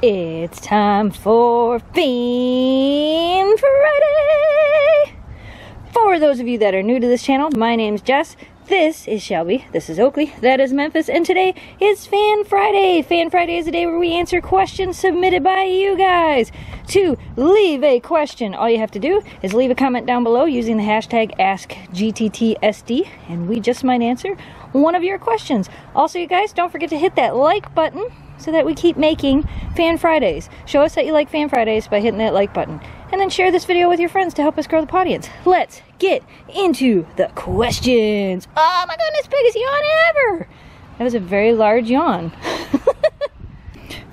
It's time for Theme Friday! For those of you that are new to this channel, my name's Jess, this is Shelby, this is Oakley, that is Memphis, and today is Fan Friday! Fan Friday is a day where we answer questions submitted by you guys! To leave a question, all you have to do is leave a comment down below using the hashtag AskGTTSD, and we just might answer one of your questions. Also, you guys, don't forget to hit that like button, so that we keep making Fan Fridays. Show us that you like Fan Fridays by hitting that like button. And then share this video with your friends to help us grow the audience. Let's get into the questions. Oh my goodness, biggest yawn ever! That was a very large yawn.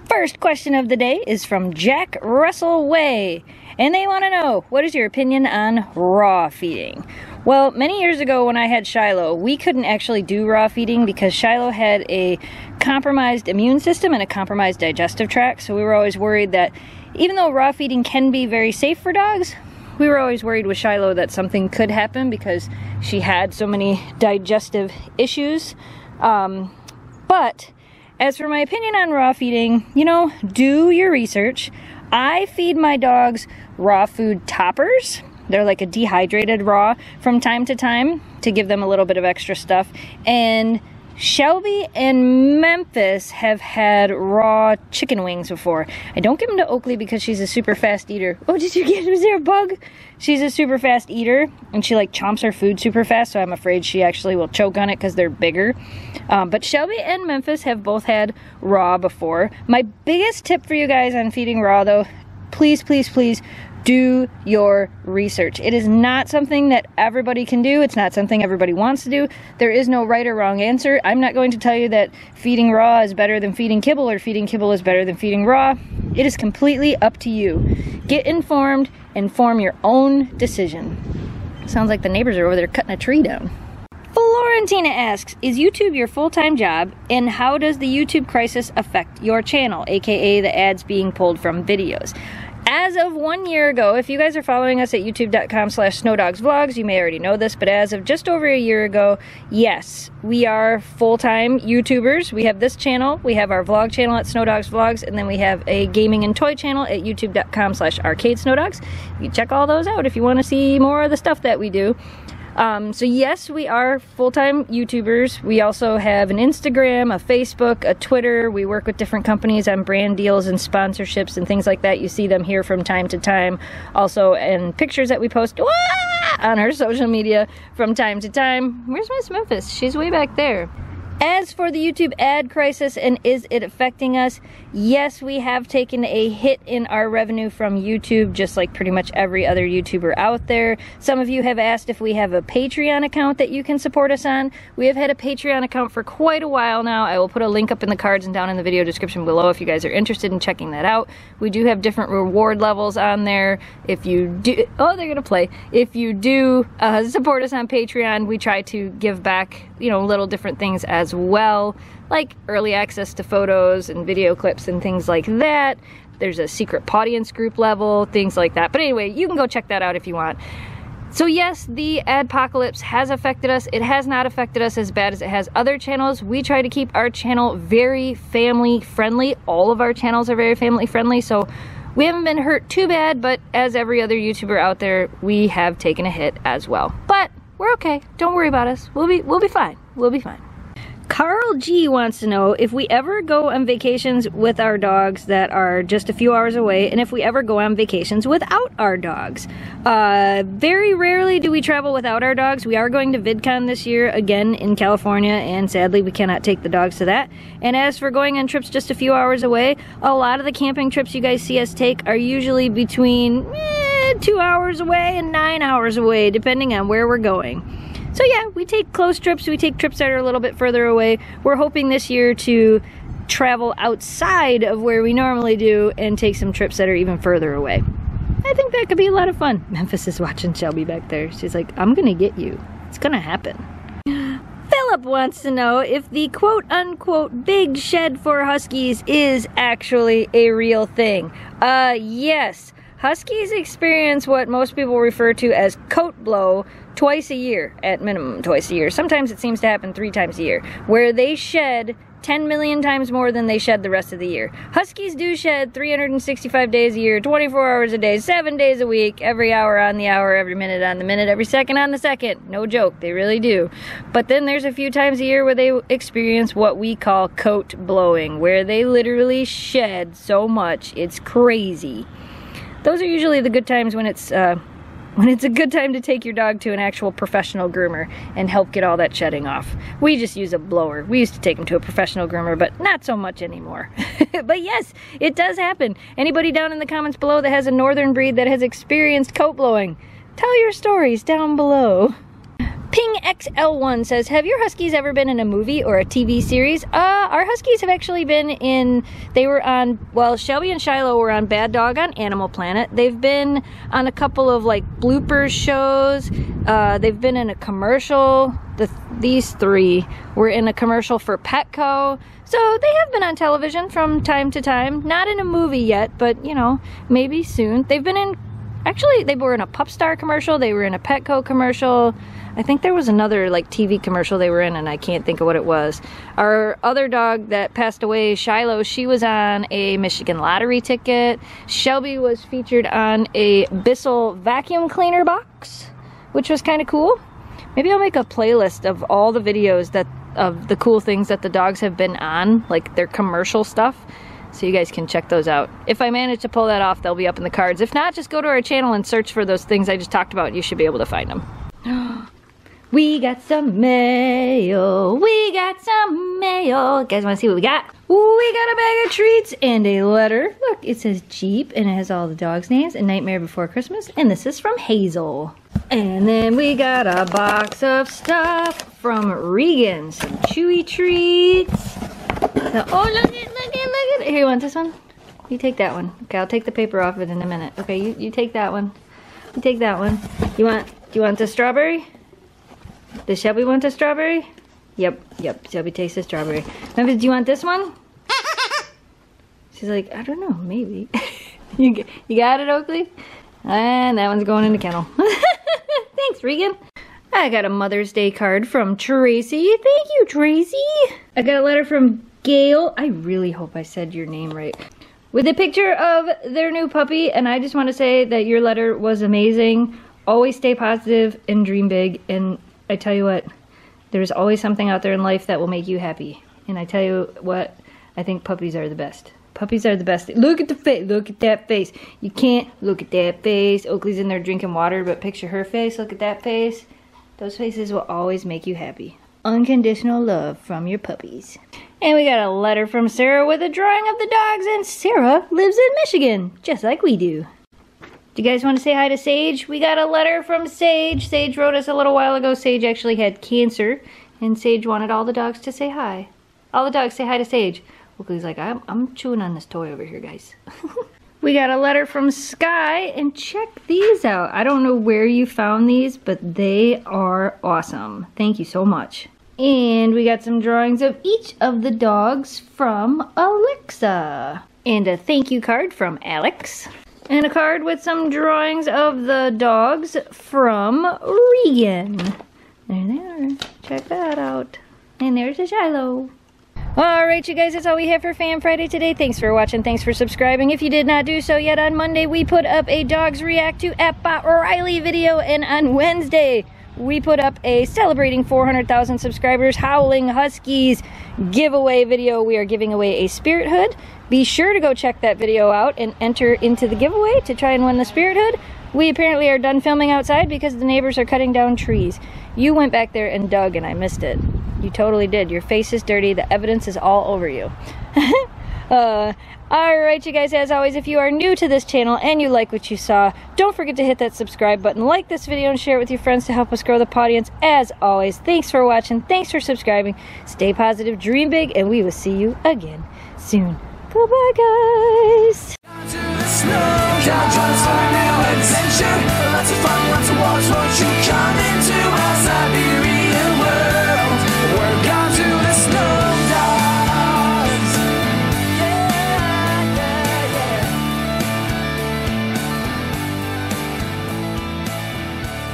First question of the day is from Jack Russell Way. And they want to know, what is your opinion on raw feeding? Well, many years ago when I had Shiloh, we couldn't actually do raw feeding because Shiloh had a compromised immune system and a compromised digestive tract, so we were always worried that even though raw feeding can be very safe for dogs, we were always worried with Shiloh that something could happen because she had so many digestive issues. But as for my opinion on raw feeding, you know, do your research. I feed my dogs raw food toppers. They're like a dehydrated raw from time to time to give them a little bit of extra stuff, and Shelby and Memphis have had raw chicken wings before. I don't give them to Oakley because she's a super fast eater. Oh, did you get, was there a bug? She's a super fast eater and she like chomps her food super fast, so I'm afraid she actually will choke on it because they're bigger. But Shelby and Memphis have both had raw before. My biggest tip for you guys on feeding raw though, please, please, please, do your research. It is not something that everybody can do. It's not something everybody wants to do. There is no right or wrong answer. I'm not going to tell you that feeding raw is better than feeding kibble or feeding kibble is better than feeding raw. It is completely up to you. Get informed and form your own decision. Sounds like the neighbors are over there cutting a tree down. Florentina asks, is YouTube your full-time job, and how does the YouTube crisis affect your channel, aka the ads being pulled from videos? As of 1 year ago, if you guys are following us at youtube.com/snowdogsvlogs, you may already know this, but as of just over a year ago, yes, we are full-time YouTubers. We have this channel, we have our vlog channel at Snowdogs Vlogs, and then we have a gaming and toy channel at youtube.com/arcadesnowdogs. You check all those out if you want to see more of the stuff that we do. So yes, we are full-time YouTubers. We also have an Instagram, a Facebook, a Twitter. We work with different companies on brand deals and sponsorships and things like that. You see them here from time to time. Also, and pictures that we post on our social media from time to time. Where's Miss Memphis? She's way back there. As for the YouTube ad crisis and is it affecting us, yes, we have taken a hit in our revenue from YouTube, just like pretty much every other YouTuber out there. Some of you have asked if we have a Patreon account that you can support us on. We have had a Patreon account for quite a while now. I will put a link up in the cards and down in the video description below if you guys are interested in checking that out. We do have different reward levels on there. If you do, oh, they're gonna play. If you do support us on Patreon, we try to give back, you know, little different things as well, like early access to photos and video clips and things like that. There's a secret audience group level, things like that. But anyway, you can go check that out if you want. So yes, the adpocalypse has affected us. It has not affected us as bad as it has other channels. We try to keep our channel very family friendly. All of our channels are very family friendly, so we haven't been hurt too bad, but as every other YouTuber out there, we have taken a hit as well. But we're okay. Don't worry about us. We'll be fine. We'll be fine. Carl G wants to know if we ever go on vacations with our dogs that are just a few hours away, and if we ever go on vacations without our dogs. Very rarely do we travel without our dogs. We are going to VidCon this year, again in California, and sadly we cannot take the dogs to that. And as for going on trips just a few hours away, a lot of the camping trips you guys see us take are usually between 2 hours away and 9 hours away, depending on where we're going. So yeah, we take close trips, we take trips that are a little bit further away. We're hoping this year to travel outside of where we normally do and take some trips that are even further away. I think that could be a lot of fun. Memphis is watching Shelby back there. She's like, I'm gonna get you. It's gonna happen. Philip wants to know if the quote-unquote big shed for Huskies is actually a real thing. Yes. Huskies experience what most people refer to as coat blow twice a year, at minimum twice a year. Sometimes it seems to happen 3 times a year, where they shed 10 million times more than they shed the rest of the year. Huskies do shed 365 days a year, 24 hours a day, 7 days a week, every hour on the hour, every minute on the minute, every second on the second. No joke, they really do. But then there's a few times a year where they experience what we call coat blowing, where they literally shed so much, it's crazy. Those are usually the good times when it's a good time to take your dog to an actual professional groomer and help get all that shedding off. We just use a blower. We used to take them to a professional groomer, but not so much anymore. But yes, it does happen. Anybody down in the comments below that has a northern breed that has experienced coat blowing, tell your stories down below. Ping XL1 says, have your Huskies ever been in a movie or a TV series? Our Huskies have actually been in, they were on, well, Shelby and Shiloh were on Bad Dog on Animal Planet. They've been on a couple of like blooper shows. They've been in a commercial. These three were in a commercial for Petco. So they have been on television from time to time. Not in a movie yet, but you know, maybe soon. They've been in, actually, they were in a Pup Star commercial. They were in a Petco commercial. I think there was another like TV commercial they were in and I can't think of what it was. Our other dog that passed away, Shiloh, she was on a Michigan lottery ticket. Shelby was featured on a Bissell vacuum cleaner box, which was kind of cool. Maybe I'll make a playlist of all the videos that of the cool things that the dogs have been on, like their commercial stuff. So you guys can check those out. If I manage to pull that off, they'll be up in the cards. If not, just go to our channel and search for those things I just talked about. You should be able to find them. We got some mail. We got some mail. You guys want to see what we got? We got a bag of treats and a letter. Look, it says Jeep and it has all the dogs' names and Nightmare Before Christmas. And this is from Hazel. And then we got a box of stuff from Regan. Some chewy treats. So, oh, look at, look at, look at. Here, you want this one? You take that one. Okay, I'll take the paper off it in a minute. Okay, you take that one. You take that one. You want the strawberry? Does Shelby want a strawberry? Yep, yep, Shelby takes a strawberry. Memphis, do you want this one? She's like, I don't know, maybe. You got it, Oakley? And that one's going in the kennel. Thanks, Regan. I got a Mother's Day card from Tracy. Thank you, Tracy. I got a letter from Gail. I really hope I said your name right. With a picture of their new puppy, and I just want to say that your letter was amazing. Always stay positive and dream big, and I tell you what, there's always something out there in life that will make you happy. And I tell you what, I think puppies are the best. Puppies are the best. Look at the face. Look at that face. You can't look at that face. Oakley's in there drinking water, but picture her face. Look at that face. Those faces will always make you happy. Unconditional love from your puppies. And we got a letter from Sarah with a drawing of the dogs. And Sarah lives in Michigan, just like we do. Do you guys want to say hi to Sage? We got a letter from Sage. Sage wrote us a little while ago. Sage actually had cancer, and Sage wanted all the dogs to say hi. All the dogs say hi to Sage. Oakley's like, I'm chewing on this toy over here, guys. We got a letter from Sky, and check these out. I don't know where you found these, but they are awesome. Thank you so much. And we got some drawings of each of the dogs from Alexa. And a thank you card from Alex. And a card with some drawings of the dogs from Regan. There they are. Check that out. And there's a Shiloh. Alright, you guys, that's all we have for Fan Friday today. Thanks for watching. Thanks for subscribing. If you did not do so yet, on Monday we put up a Dogs React to Eppa Riley video. And on Wednesday we put up a celebrating 400,000 subscribers Howling Huskies giveaway video. We are giving away a spirit hood. Be sure to go check that video out and enter into the giveaway to try and win the spirit hood. We apparently are done filming outside because the neighbors are cutting down trees. You went back there and dug and I missed it. You totally did. Your face is dirty. The evidence is all over you. Alright, you guys, as always, if you are new to this channel and you like what you saw, don't forget to hit that subscribe button, like this video, and share it with your friends to help us grow the audience. As always, thanks for watching, thanks for subscribing, stay positive, dream big, and we will see you again soon. Goodbye, guys! Down to the snow, down to the snow, now adventure, lots of fun, lots of walls, won't you come into our side?